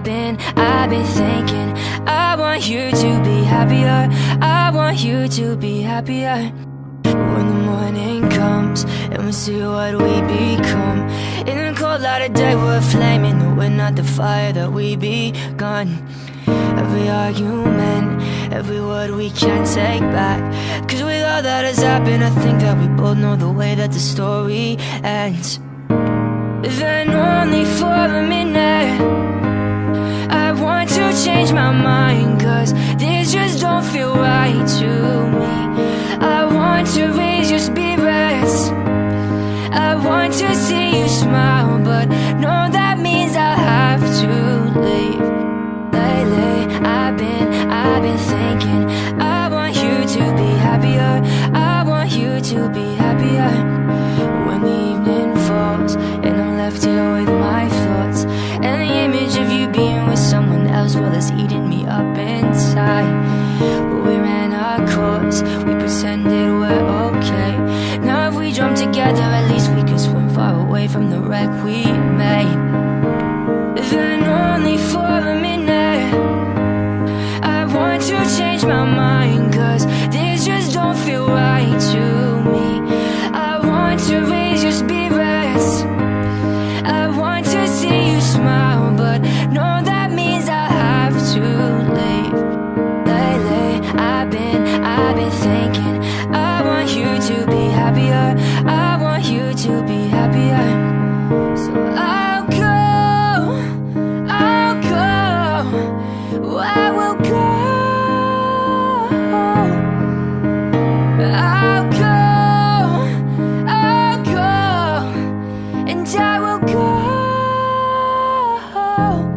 I've been thinking, I want you to be happier, I want you to be happier. When the morning comes and we see what we become, in the cold light of day we're flaming, but we're not the fire that we begun. Every argument, every word we can't take back, cause with all that has happened, I think that we both know the way that the story ends. Then only for a minute, I want to change my mind, cause this just don't feel right to me. I want to raise your spirits, I want to see you smile, but no, that means I have to leave. Lately, I've been thinking, I want you to be happier, I want you to be happier. When the evening falls and I'm left here with my thoughts, and the image of you being with someone else, well, it's eating me up inside. But we ran our course, we pretended we're okay. Now if we jump together, at least we can swim far away from the wreck we made. Then only for a minute, I want to change my mind, cause this just don't feel right to me. I want to raise your spirits, I want to see you smile, but no, that means I have to leave. Lately, I've been thinking, I want you to be happier, I want you to be happier. So I'll go, and I will go.